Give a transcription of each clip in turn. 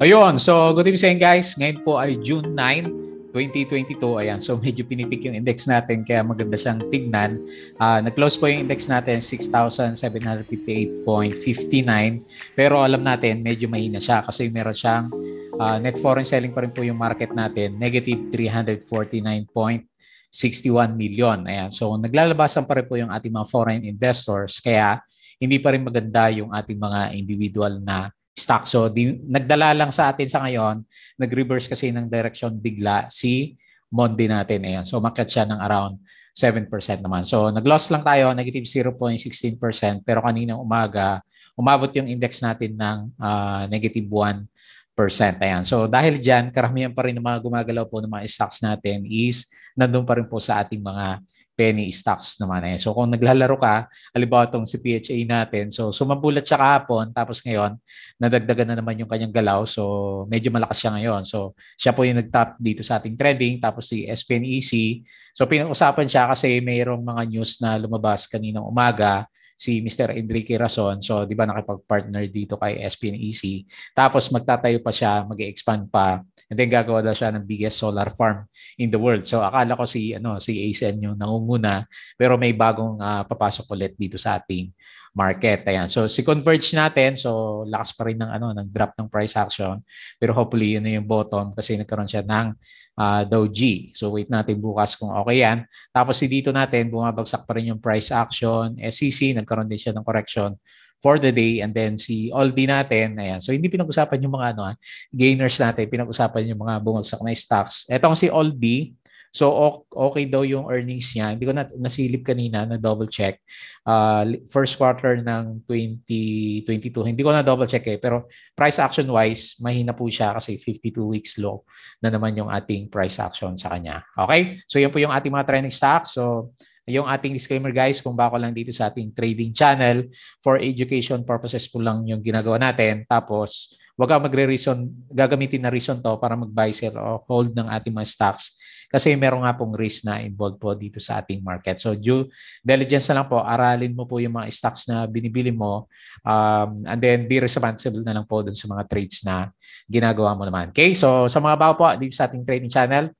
Ayun, so good evening guys. Ngayon po ay June 9, 2022. Ayan, so medyo pinitik yung index natin kaya maganda siyang tignan. Nag-close po yung index natin 6,758.59. Pero alam natin medyo mahina siya kasi meron siyang net foreign selling pa rin po yung market natin. Negative 349.61 million. Ayan, so naglalabasan pa rin po yung ating mga foreign investors kaya hindi pa rin maganda yung ating mga individual na stock. So nagdala lang sa atin sa ngayon, nag-reverse kasi ng direction bigla si Monday natin. Ayan. So umakyat siya ng around 7% naman. So nag-loss lang tayo, negative 0.16%. Pero kaninang umaga, umabot yung index natin ng negative 1%. Ayan. So dahil dyan, karamihan pa rin ng mga gumagalaw po ng mga stocks natin is nandun pa rin po sa ating mga penny stocks naman eh. So kung naglalaro ka, halimbawa itong si PHA natin, so sumambulat siya kahapon tapos ngayon nadagdagan na naman yung kanyang galaw. So medyo malakas siya ngayon. So siya po yung nag-top dito sa ating trending tapos si SPN-EC. So pinag-usapan siya kasi mayroong mga news na lumabas kaninang umaga si Mr. Enrique Razon. So di ba nakipag-partner dito kay SPN-EC. Tapos magtatayo pa siya, mag-expand pa. And then gagawa daw siya ng biggest solar farm in the world. So akala ko si ACEN yung nangunguna pero may bagong papasok ulit dito sa ating market. Ayan. So si Converge natin, so lakas pa rin ng ng drop ng price action. Pero hopefully yun na yung bottom kasi nagkaroon siya ng Doji. So wait natin bukas kung okay yan. Tapos si dito natin bumabagsak pa rin yung price action. SEC nagkaroon din siya ng correction for the day, and then si Aldi natin, ayan. So hindi pinag-usapan yung mga gainers natin, pinag-usapan yung mga bumagsak na stocks. Etong si Aldi, so okay daw yung earnings niya. Hindi ko nasilip kanina, na double check. First quarter ng 2022. Hindi ko na double check pero price action wise, mahina po siya kasi 52 weeks low na naman yung ating price action sa kanya. Okay? So yan po yung ating mga trending stocks. So yung ating disclaimer guys, kung bako lang dito sa ating trading channel, for education purposes po lang yung ginagawa natin. Tapos, wag kang magre-reason, gagamitin na reason to para mag-buy, sell, o hold ng ating mga stocks. Kasi meron nga pong risk na involved po dito sa ating market. So, due diligence na lang po, aralin mo po yung mga stocks na binibili mo. And then, be responsible na lang po dun sa mga trades na ginagawa mo naman. Okay? So, sa mga bago po dito sa ating trading channel,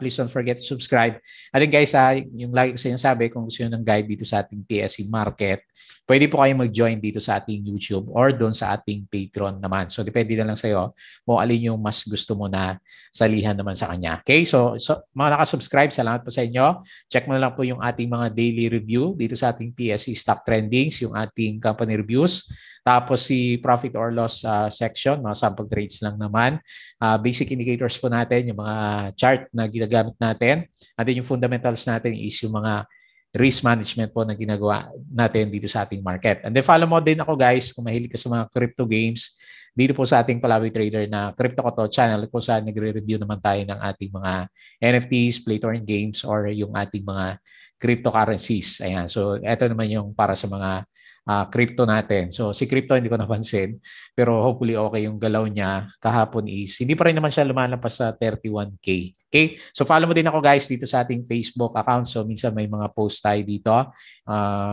please don't forget to subscribe. At then guys, yung lagi ko sinasabi, kung gusto nyo ng guide dito sa ating PSE market, pwede po kayo mag-join dito sa ating YouTube or doon sa ating Patreon naman. So, depende na lang sa'yo kung alin yung mas gusto mo na salihan naman sa kanya. Okay? So mga nakasubscribe, salamat po sa inyo. Check mo na lang po yung ating mga daily review dito sa ating PSE stock trendings, yung ating company reviews. Tapos si profit or loss section, mga sample trades lang naman. Basic indicators po natin, yung mga chart na ginagamit natin. At then yung fundamentals natin is yung mga risk management po na ginagawa natin dito sa ating market. And then follow mo din ako guys kung mahilig ka sa mga crypto games dito po sa ating Palaboy Trader na Crypto Koto channel kung saan nagre-review naman tayo ng ating mga NFTs, play-to-earn games, or yung ating mga cryptocurrencies. Ayan. So eto naman yung para sa mga crypto natin. So si crypto hindi ko napansin pero hopefully okay yung galaw niya. Kahapon is hindi pa rin naman siya lumalampas sa 31K. Okay? So follow mo din ako guys dito sa ating Facebook account. So minsan may mga post tayo dito,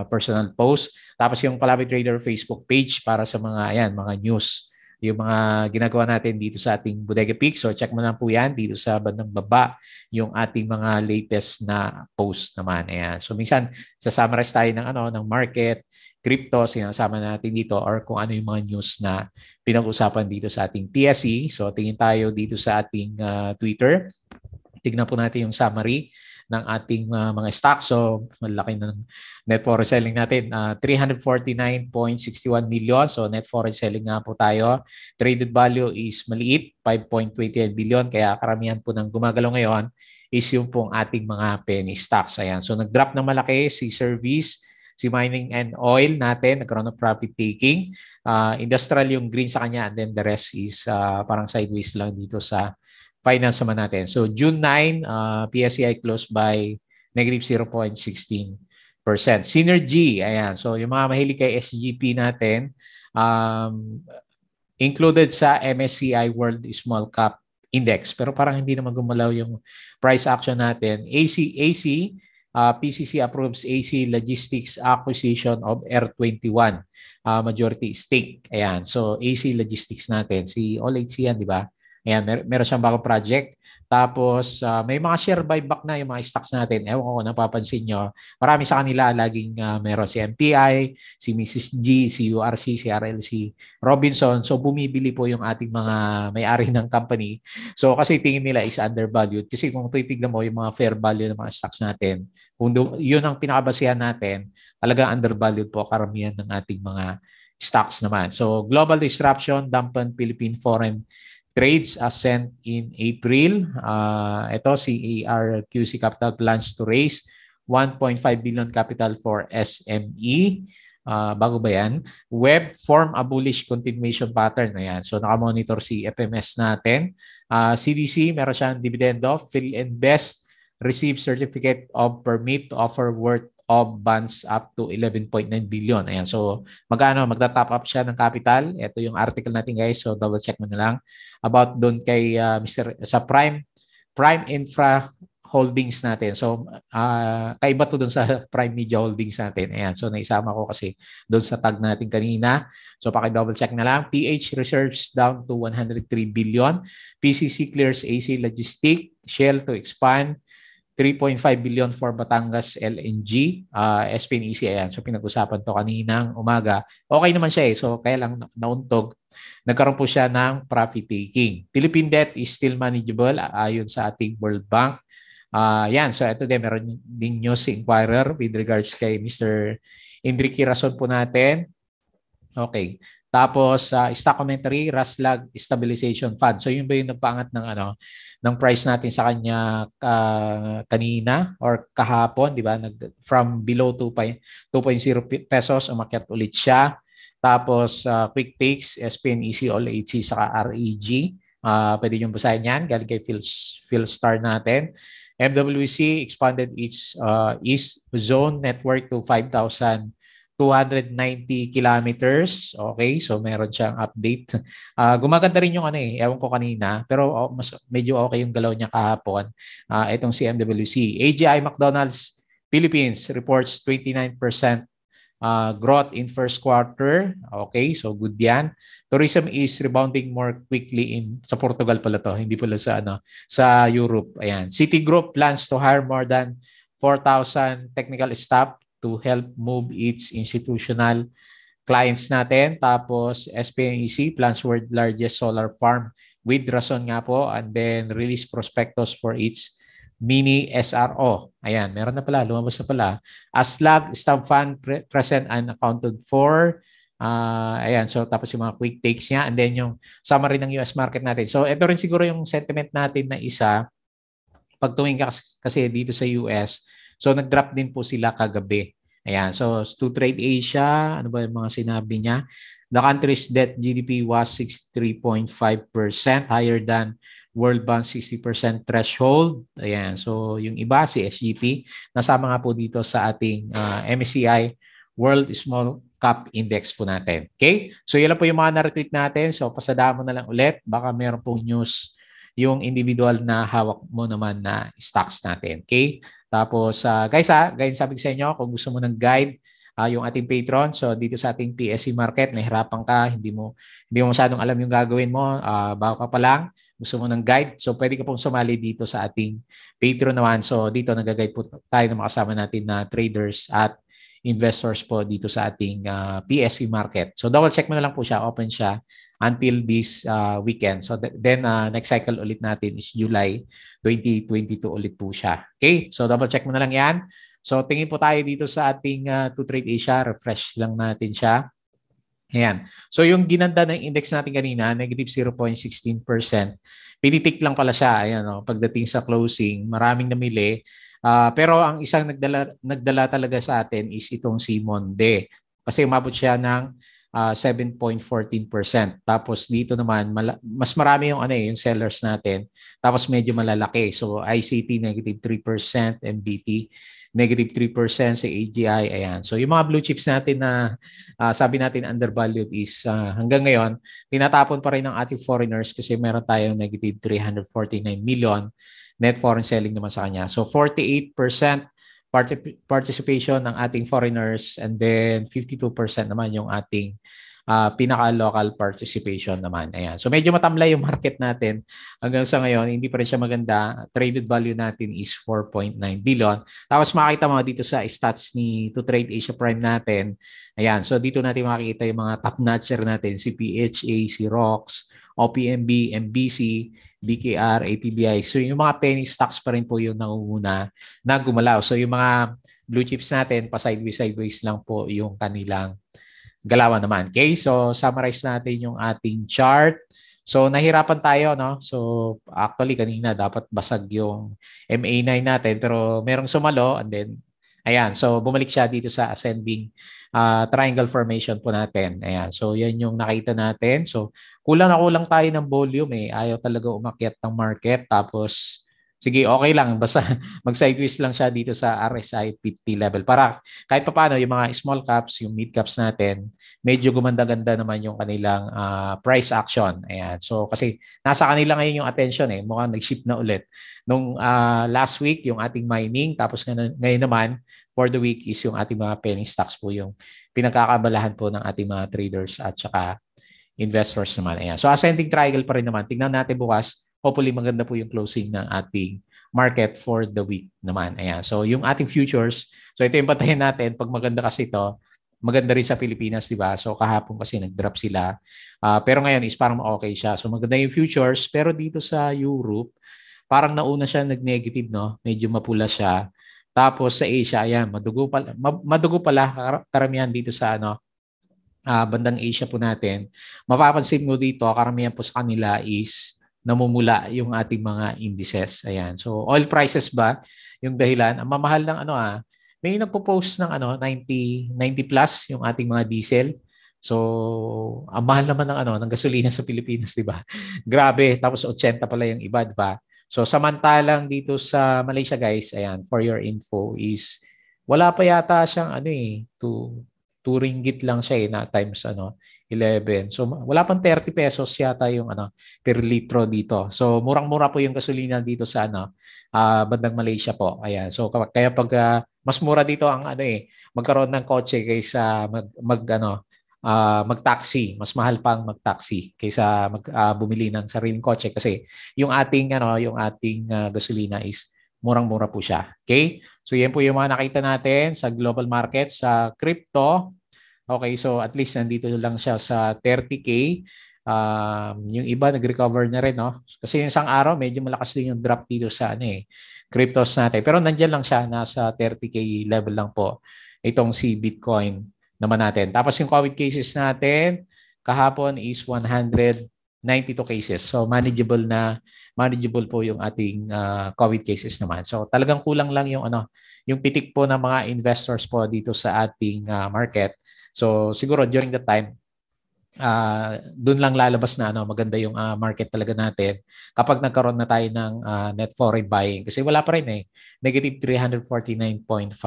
personal post. Tapos yung Palaboy Trader Facebook page para sa mga mga news, yung mga ginagawa natin dito sa ating Bodegapik. So check mo na po yan dito sa bandang baba yung ating mga latest na post naman. Ayan. So minsan sa-summarize tayo ng ng market, crypto, sinasama natin dito, or kung ano yung mga news na pinag-usapan dito sa ating PSE. So tingin tayo dito sa ating Twitter. Tignan po natin yung summary ng ating mga stocks. So malaki ng net foreign selling natin. 349.61 million. So net foreign selling nga po tayo. Traded value is maliit, 5.28 billion. Kaya karamihan po ng gumagalaw ngayon is yung pong ating mga penny stocks. Ayan. So nag-drop na malaki si Service, si mining and oil natin, nagkaroon ng profit taking. Industrial yung green sa kanya, and then the rest is parang sideways lang dito sa finance naman natin. So June 9, PSEI closed by negative 0.16%. Synergy, ayan. So yung mga mahilig kay SGP natin, included sa MSCI World Small Cap Index. Pero parang hindi naman gumalaw yung price action natin. AC PCC approves AC Logistics acquisition of R21 majority stake. Ayan. So AC Logistics natin. Si OLH yan, di ba? Ayan, meron siyang bagong project. Tapos may mga share buyback na yung mga stocks natin. Ewan ko, napapansin nyo. Marami sa kanila laging meron si MPI, si Mrs. G, si URC, si RLC, Robinson. So bumibili po yung ating mga may-ari ng company. So kasi tingin nila is undervalued. Kasi kung titignan mo yung mga fair value ng mga stocks natin, kung yun ang pinakabasehan natin, talaga undervalued po karamihan ng ating mga stocks naman. So global disruption, dampen Philippine foreign trades ACEN in April. Ito, CARQC Capital plans to raise 1.5 billion capital for SME. Bago ba yan? Web form a bullish continuation pattern. Ayan. So, nakamonitor si FMS natin. CDC, meron siyang dividendo. Phil Invest receive certificate of permit to offer worth of bonds up to 11.9 billion. Ayan. So, magta-top up siya ng capital. Ito yung article natin, guys. So, double check mo na lang. About doon kay sa Prime Infra Holdings natin. So, kaiba to doon sa Prime Media Holdings natin. Ayan. So, naisama ko kasi doon sa tag natin kanina. So, paki-double check na lang. PH reserves down to 103 billion. PCC clears AC Logistics. Shell to expand. 3.5 billion for Batangas LNG, SPN-EC, ayan. So, pinag-usapan to kaninang umaga. Okay naman siya eh. So, kaya lang nauntog. Nagkaroon po siya ng profit-taking. Philippine debt is still manageable ayon sa ating World Bank. Yan. So, ito din. Meron din news si Inquirer with regards kay Mr. Enrique Razon po natin. Okay. Tapos stock commentary, Raslag Stabilization Fund. So yun ba yung nagpaangat ng ng price natin sa kanya kanina or kahapon, di ba? From below 2.0 pesos umakyat ulit siya. Tapos quick takes, SPN-EC, OLH, saka REG. Pwede niyong basahin yan galing kay Philstar natin. MWC expanded its east zone network to 5,290 kilometers. Okay, so meron siyang update. Gumaganda rin yung ewan ko kanina, pero mas medyo okay yung galaw niya kahapon. Itong CMWC. AGI McDonald's Philippines reports 29% growth in first quarter. Okay, so good yan. Tourism is rebounding more quickly sa Portugal pala to, hindi pala sa sa Europe. Ayan. Citigroup plans to hire more than 4,000 technical staff to help move its institutional clients natin. Tapos, SPN-EC plans world's largest solar farm with Razon nga po, and then release prospectus for its mini SRO. Ayan, meron na pala, lumabas na pala. Aslag, stamp fund present and accounted for. Ayan, so tapos yung mga quick takes niya, and then yung summary ng US market natin. So, ito rin siguro yung sentiment natin na isa, pagtuwing kasi dito sa US, so nag-drop din po sila kagabi. Ayan. So 2TradeAsia, ano ba yung mga sinabi niya? The country's debt GDP was 63.5% higher than World Bank 60% threshold. Ayan. So yung iba, si SGP, nasama nga po dito sa ating MSCI World Small Cap Index po natin. Okay? So yun lang po yung mga na-retweet natin. So pasadaan mo na lang ulit. Baka meron pong news yung individual na hawak mo naman na stocks natin. Okay? Tapos, guys, sabi ko sa inyo, kung gusto mo ng guide, yung ating Patreon, so dito sa ating PSE market, nahirapan ka, hindi mo masyadong alam yung gagawin mo, bago ka pa lang, gusto mo ng guide, so pwede ka pong sumali dito sa ating Patreon naman. So dito, nag-guide po tayo ng makasama natin na traders at investors po dito sa ating PSE market. So double check mo na lang po siya, open siya until this weekend. So then next cycle ulit natin is July 2022 ulit po siya. Okay? So double check mo na lang 'yan. So tingin po tayo dito sa ating 2TradeAsia, refresh lang natin siya. Ayan. So yung ginanda ng index natin kanina, negative 0.16%. Pinitik lang pala siya. Ayan, pagdating sa closing, maraming namili. Pero ang isang nagdala talaga sa atin is itong si Monde. Kasi umabot siya ng 7.14%. Tapos dito naman, mas marami yung, yung sellers natin. Tapos medyo malalaki. So ICT negative 3%, MBT negative 3% sa AGI. Ayan. So yung mga blue chips natin na sabi natin undervalued is hanggang ngayon, tinatapon pa rin ng ating foreigners kasi meron tayong negative 349 million. Net foreign selling naman sa kanya. So 48% participation ng ating foreigners, and then 52% naman yung ating pinaka-local participation naman. Ayan. So medyo matamlay yung market natin hanggang sa ngayon. Hindi pa rin siya maganda. Traded value natin is 4.9 billion. Tapos makita mo dito sa stats ni 2TradeAsia Prime natin. Ayan. So dito natin makikita yung mga top-notcher natin. Si PHA, si ROX, OPMB, MBC, BKR, APBI. So yung mga penny stocks pa rin po yung nangunguna na gumalaw. So yung mga blue chips natin, pa-sideways-sideways lang po yung kanilang galawan naman. Okay, so summarize natin yung ating chart. So nahirapan tayo, no? So actually kanina dapat basag yung MA9 natin pero merong sumalo, and then ayan, so bumalik siya dito sa ascending triangle formation po natin. Ayan, so yan yung nakita natin. So kulang na kulang tayo ng volume eh. Ayaw talaga umakyat ng market, tapos sige, okay lang. Basta mag-sideways lang siya dito sa RSI 50 level. Para kahit paano, yung mga small caps, yung mid caps natin, medyo gumanda-ganda naman yung kanilang price action. Ayan. So, kasi nasa kanila ngayon yung attention eh. Mukhang nag-shift na ulit. Nung last week, yung ating mining. Tapos ngayon naman, for the week is yung ating mga penny stocks po yung pinagkakabalahan po ng ating mga traders at saka investors naman. Ayan. So, ascending triangle pa rin naman. Tingnan natin bukas. Hopefully, maganda po yung closing ng ating market for the week naman. Ayan. So, yung ating futures. So, ito yung patayin natin. Pag maganda kasi ito, maganda rin sa Pilipinas, di ba? So, kahapon kasi nag-drop sila. Pero ngayon is parang okay siya. So, maganda yung futures. Pero dito sa Europe, parang nauna siya nag-negative, no? Medyo mapula siya. Tapos sa Asia, ayan, madugo pala karamihan dito sa ano, bandang Asia po natin. Mapapansin mo dito, karamihan po sa kanila is namumula yung ating mga indices. Ayan. So oil prices ba yung dahilan? Ang mamahal ng ano may nagpo-post ng 90 plus yung ating mga diesel. So ang mahal naman ng ng gasolina sa Pilipinas, di ba? Grabe, tapos 80 pala yung iba, di ba? So samantalang dito sa Malaysia, guys, ayan, for your info is wala pa yata siyang $2 lang siya na times 11. So wala pang 30 pesos yata yung per litro dito. So murang-mura po yung gasolina dito sa bandang Malaysia po. Ayan. So kaya pag mas mura dito ang magkaroon ng kotse kaysa mag-taxi. Mas mahal pang mag-taxi kaysa bumili ng sariling kotse kasi yung ating gasolina is murang-mura po siya. Okay? So, yan po yung mga nakita natin sa global market, sa crypto. Okay, so at least nandito lang siya sa 30K. Yung iba nag-recover na rin, no? Kasi yung isang araw, medyo malakas din yung drop dito sa cryptos natin. Pero nandyan lang siya, nasa 30K level lang po itong si Bitcoin naman natin. Tapos yung COVID cases natin, kahapon is 100. 92 cases. So manageable po yung ating COVID cases naman. So talagang kulang lang yung yung pitik po ng mga investors po dito sa ating market. So siguro during the time doon lang lalabas na maganda yung market talaga natin kapag nagkaroon na tayo ng net foreign buying kasi wala pa rin negative 349.5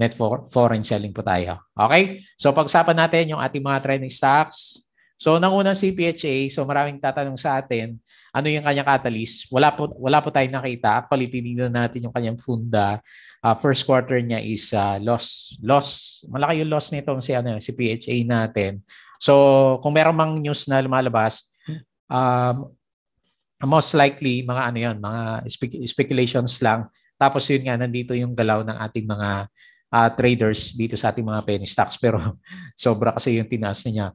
net foreign selling po tayo. Okay? So pag-usapan natin yung ating mga trending stocks. So, nangunang si PHA, so maraming tatanong sa atin, ano yung kanyang catalyst? Wala po tayong nakita. Actually, tinignan natin yung kanyang funda. First quarter niya is loss. Malaki yung loss nitong si PHA natin. So, kung meron mang news na lumalabas, most likely, mga speculations lang. Tapos yun nga, nandito yung galaw ng ating mga traders dito sa ating mga penny stocks pero sobra kasi yung tinaas niya.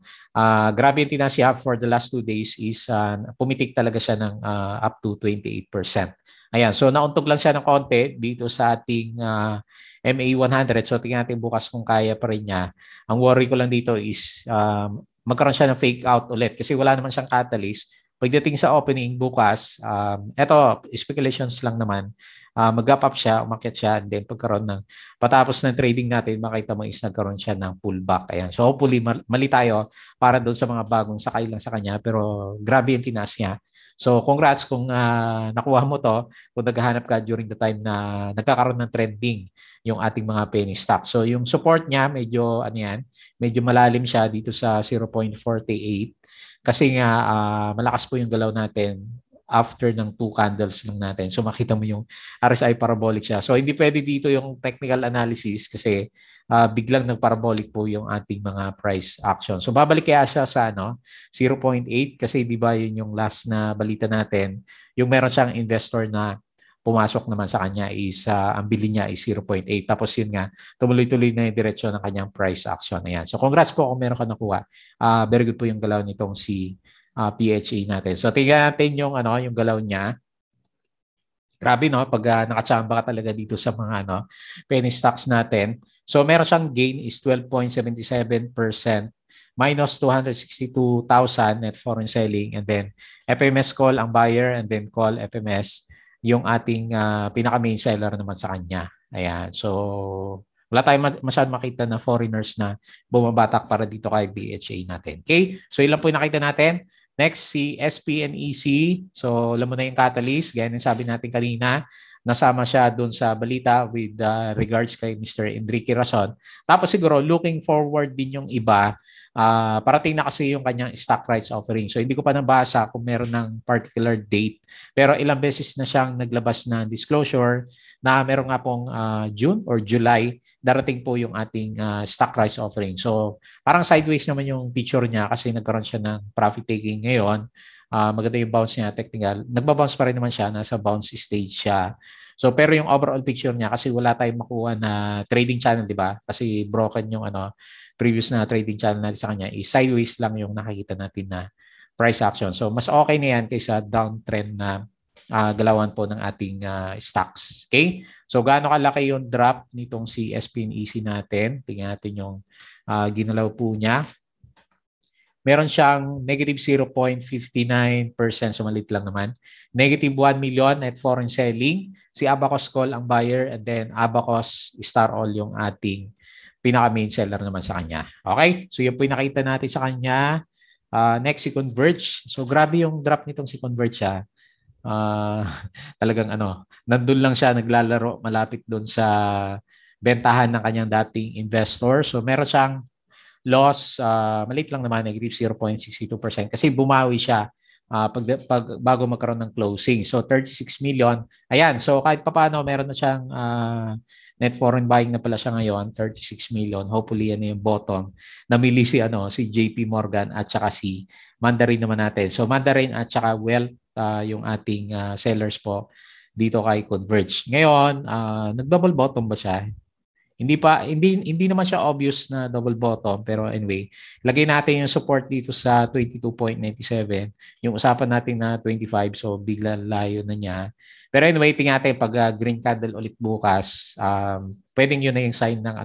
Grabe yung tinaas niya for the last 2 days is pumitik talaga siya ng up to 28%. Ayan, so nauntog lang siya ng konti dito sa ating MA100. So tingnan natin bukas kung kaya pa rin niya. Ang worry ko lang dito is magkaroon siya ng fake out ulit kasi wala naman siyang catalyst. Pagdating sa opening bukas, eto, speculations lang naman. Mag-up up siya, umakyat siya, and then patapos ng trading natin, makita mo is nagkaroon siya ng pullback. Ayan. So hopefully, mali tayo para doon sa mga bagong sakay lang sa kanya, pero grabe yung tinaas niya. So congrats kung nakuha mo to, kung naghahanap ka during the time na nagkakaroon ng trending yung ating mga penny stock. So yung support niya, medyo malalim siya dito sa 0.48. Kasi nga malakas po yung galaw natin after ng 2 candles lang natin. So makita mo yung RSI parabolic siya. So hindi pwede dito yung technical analysis kasi biglang nagparabolic po yung ating mga price action. So babalik kaya siya sa 0.8 kasi di ba yun yung last na balita natin. Yung meron siyang investor na pumasok naman sa kanya is ang bili niya is 0.8. Tapos yun nga, tumuloy-tuloy na yung direksyon ng kanyang price action. Ayan. So congrats po kung meron ka nakuha. Very good po yung galaw nitong si PHA natin. So tingnan natin yung, yung galaw niya. Grabe no, pag nakachamba ka talaga dito sa mga penny stocks natin. So meron siyang gain is 12.77%. Minus 262,000 net foreign selling. And then FMS call ang buyer and then call FMS yung ating pinaka-main seller naman sa kanya. Ayan. So, wala tayong masyadong makita na foreigners na bumabatak para dito kay PHA natin. Okay? So, ilan po yung nakita natin. Next, si SPN-EC. So, alam mo na yung catalyst. Gaya yung sabi natin kanina. Nasama siya doon sa balita with regards kay Mr. Enrique Razon. Tapos siguro, looking forward din yung iba. Parating na kasi yung kanyang stock rights offering. So hindi ko pa nabasa kung meron ng particular date. Pero ilang beses na siyang naglabas na disclosure na meron nga pong June or July darating po yung ating stock rights offering. So parang sideways naman yung picture niya kasi nagkaroon siya ng profit taking ngayon. Maganda yung bounce niya, technical. Nagbabounce pa rin naman siya, nasa bounce stage siya. So pero yung overall picture niya kasi wala tayong makuha na trading channel, di ba? Kasi broken yung previous na trading channel sa kanya. Is sideways lang yung nakikita natin na price action. So mas okay na yan kaysa downtrend na galawan po ng ating stocks. Okay? So gaano kalaki yung drop nitong si SPN-EC natin? Tingnan natin yung ginalaw po niya. Meron siyang negative 0.59%, sumalit lang naman. Negative 1 million at foreign selling. Si Abacus call ang buyer and then Abacus star all yung ating pinaka-main seller naman sa kanya. Okay? So yun po yung nakita natin sa kanya. Next si Converge. So grabe yung drop nitong si Converge siya. Talagang nandun lang siya naglalaro malapit doon sa bentahan ng kanyang dating investor. So meron siyang loss, maliit lang naman, negative 0.62% kasi bumawi siya bago magkaroon ng closing. So, 36 million. Ayan, so kahit paano, meron na siyang net foreign buying na pala siya ngayon, 36 million. Hopefully, yan yung bottom. Namili si JP Morgan at saka si Mandarin naman natin. So, Mandarin at saka Wealth yung ating sellers po dito kay Converge. Ngayon, nag-double bottom ba siya? Hindi naman siya obvious na double bottom, pero anyway, lagay natin yung support dito sa 22.97, yung usapan natin na 25, so bigla layo na niya. Pero anyway, tingnan natin pag green candle ulit bukas, pwedeng yun na yung sign ng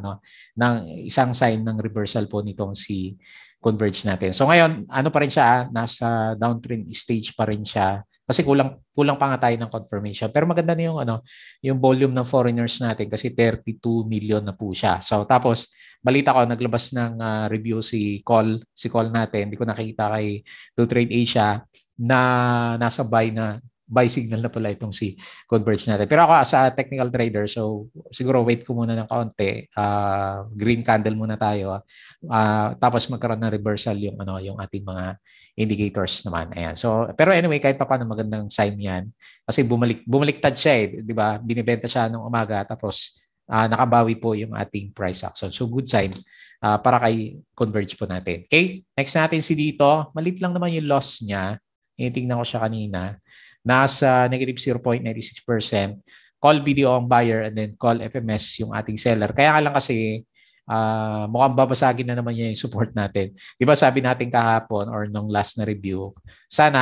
ng isang sign ng reversal po nitong si Converge natin. So ngayon, pa rin siya, nasa downtrend stage pa rin siya. Kasi kulang pa nga tayo ng confirmation. Pero maganda na yung yung volume ng foreigners natin kasi 32 million na po siya. So tapos balita ko naglabas ng review si call natin. Hindi ko nakita kay 2TradeAsia na nasa buy signal na pala itong si Converge natin. Pero ako as a technical trader, so siguro wait ko muna ng kaunti. Green candle muna tayo. Tapos magkaroon ng reversal yung yung ating mga indicators naman. Ayan. So pero anyway, kahit paano magandang sign 'yan kasi bumaliktad siya, di ba? Binibenta siya nung umaga tapos nakabawi po yung ating price action. So good sign para kay Converge po natin. Okay? Next natin si dito. Malit lang naman yung loss niya. Tinitingnan ko siya kanina. Nasa negative 0.96%. Call BDO ang buyer and then call FMS yung ating seller. Kaya lang kasi mukhang babasagin na naman niya yung support natin. Diba sabi natin kahapon or nung last na review, sana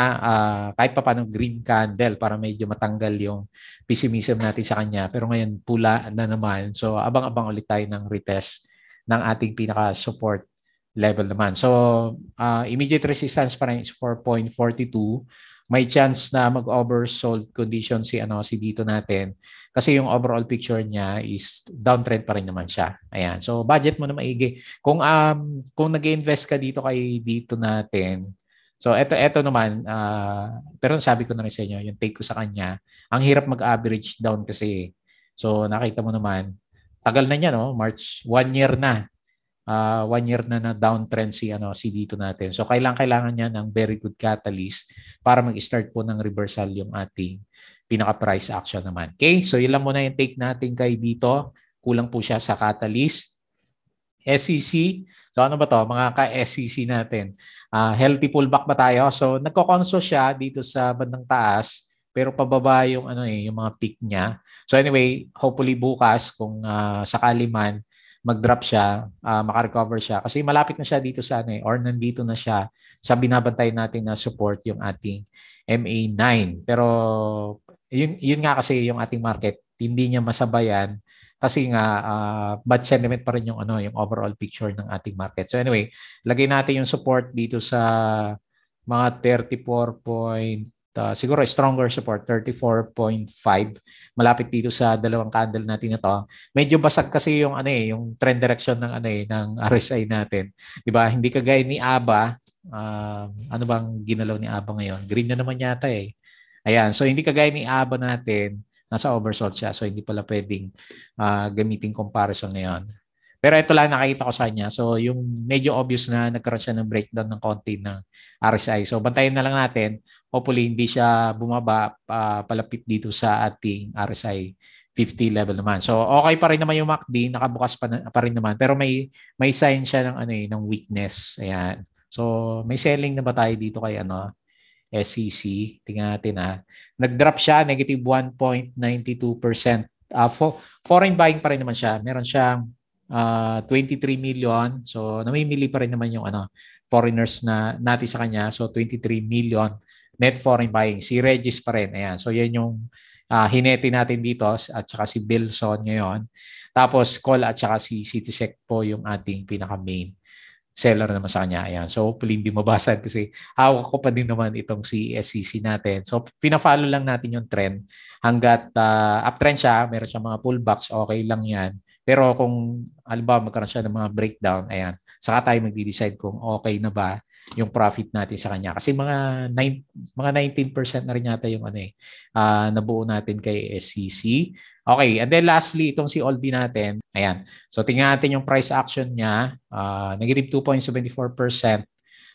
kahit pa paano green candle para medyo matanggal yung pessimism natin sa kanya. Pero ngayon pula na naman. So abang-abang ulit tayo ng retest ng ating pinaka-support level naman. So immediate resistance pa rin is 4.42. May chance na mag-oversold condition si dito natin kasi yung overall picture niya is downtrend pa rin naman siya. Ayan. So budget mo na maigi. Kung nag-invest ka dito kay dito natin. So eto naman pero sabi ko na rin sa inyo, yung take ko sa kanya, ang hirap mag-average down kasi. So nakita mo naman, tagal na niya no, March 1 year na. 1 year na downtrend si C dito natin. So kailangan niya ng very good catalyst para mag-start po ng reversal yung ating pinaka-price action naman. Okay? So yun lang muna yung take natin kay dito. Kulang po siya sa catalyst. SEC. So ano ba to? Mga ka-SEC natin. Healthy pullback ba tayo? So nagkokonso siya dito sa bandang taas pero pababa yung yung mga peak niya. So anyway, hopefully bukas kung sakali man mag-drop siya, makarecover siya. Kasi malapit na siya dito sa or nandito na siya sa binabantay natin na support yung ating MA9. Pero yun nga kasi yung ating market, hindi niya masabayan kasi nga bad sentiment pa rin yung yung overall picture ng ating market. So anyway, lagay natin yung support dito sa mga 34. Siguro stronger support, 34.5. Malapit dito sa dalawang candle natin na to. Medyo basag kasi yung yung trend direction ng ng RSI natin. 'Di ba? Hindi kagaya ni ABA. Ano bang ginalaw ni ABA ngayon? Green na naman yata eh. Ayan, so hindi kagaya ni ABA natin, nasa oversold siya. So hindi pala pwedeng gamitin comparison ngayon. Pero ito lang nakita ko sa kanya. So yung medyo obvious na nagkaroon siya ng breakdown ng konti ng RSI. So bantayan na lang natin. Hopefully hindi siya bumaba palapit dito sa ating RSI 50 level naman. So okay pa rin naman yung MACD, nakabukas pa rin naman pero may sign siya ng ng weakness. Ayan. So may selling na ba tayo dito kay SEC? Tingnan natin ha. Nag-drop siya negative 1.92%. Foreign buying pa rin naman siya. Meron siyang 23 million. So namimili pa rin naman yung foreigners na natin sa kanya. So 23 million. Net foreign buying. Si Regis pa rin. Ayan. So, yan yung hineti natin dito at saka si Bilson ngayon. Tapos, call at saka si CTSEC po yung ating pinaka-main seller naman sa kanya. Ayan. So, hopefully hindi mabasa kasi hawak ko pa din naman itong si SEC natin. So, pina-follow lang natin yung trend hanggat uptrend siya. Meron siya mga pullbacks. Okay lang yan. Pero kung halimbawa magkaroon siya ng mga breakdown, ayan, saka tayo magde-decide kung okay na ba yung profit natin sa kanya kasi mga 19% na rin yata yung nabuo natin kay SEC. Okay, and then lastly itong si Aldi natin. Ayan. So tingnan natin yung price action niya, negative 2.74%.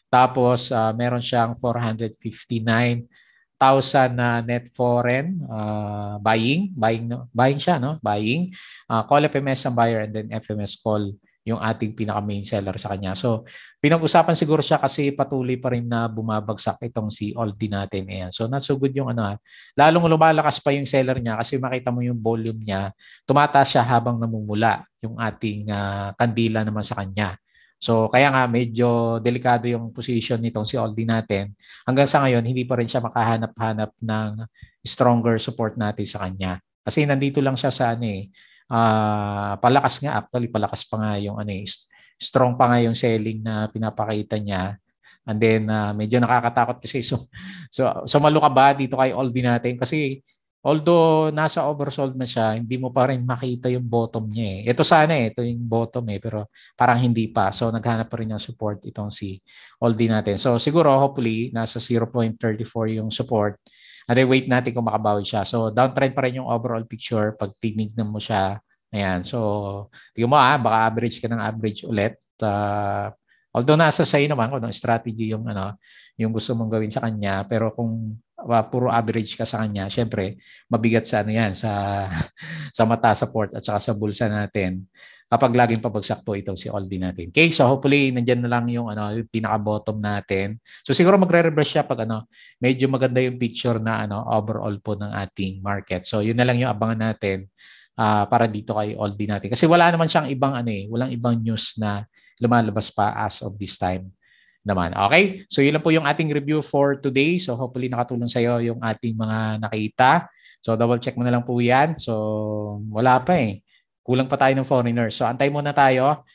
Tapos meron siyang 459,000 na net foreign buying siya, no? Buying. Call FMS ang buyer and then FMS call yung ating pinaka-main seller sa kanya. So, pinag-usapan siguro siya kasi patuloy pa rin na bumabagsak itong si Aldi natin. Ayan. So, not so good yung lalong lumalakas pa yung seller niya kasi makita mo yung volume niya. Tumataas siya habang namumula yung ating kandila naman sa kanya. So, kaya nga medyo delikado yung position nitong si Aldi natin. Hanggang sa ngayon, hindi pa rin siya makahanap-hanap ng stronger support natin sa kanya. Kasi nandito lang siya sa palakas nga actually, palakas pa nga yung strong pa nga yung selling na pinapakita niya. And then medyo nakakatakot kasi so sumalo ka ba dito kay Aldi natin kasi although nasa oversold na siya, hindi mo pa rin makita yung bottom niya eh. Ito yung bottom eh pero parang hindi pa. So naghanap pa rin ng support itong si Aldi natin. So siguro hopefully nasa 0.34 yung support. And then wait natin kung makabawi siya. So downtrend pa rin yung overall picture pag tinignan mo siya. Ayan. So tingnan mo baka average ka ng average ulit. Although nasa sa'yo naman kung anong strategy yung yung gusto mong gawin sa kanya, pero kung puro average ka sa kanya, syempre mabigat sa yan sa mata support at saka sa bulsa natin. Kapag laging pabagsak po itong si Aldi natin. Okay, so hopefully nandiyan na lang yung yung pinaka-bottom natin. So siguro magre-reverse siya pag medyo maganda yung picture na overall po ng ating market. So yun na lang yung abangan natin para dito kay Aldi natin. Kasi wala naman siyang ibang walang ibang news na lumalabas pa as of this time naman. Okay? So yun lang po yung ating review for today. So hopefully nakatulong sa iyo yung ating mga nakita. So double check mo na lang po yan. So wala pa eh. Kulang pa tayo ng foreigners. So, antay muna tayo.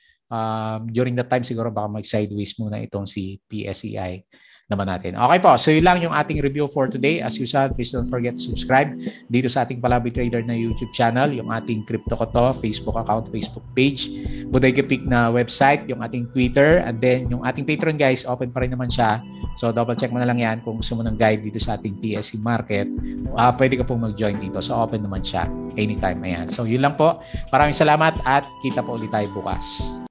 During that time, siguro baka mag-sideways muna itong si PSEI naman natin. Okay po. So, yun lang yung ating review for today. As usual, please don't forget to subscribe dito sa ating Palaboy Trader na YouTube channel, yung ating Crypto Koto Facebook account, Facebook page, Bodegapik na website, yung ating Twitter, and then yung ating Patreon, guys, open pa rin naman siya. So, double check mo na lang yan kung gusto mo ng guide dito sa ating PSE market. Pwede ka pong mag-join dito. So, open naman siya anytime. Ayan. So, yun lang po. Maraming salamat at kita po ulit tayo bukas.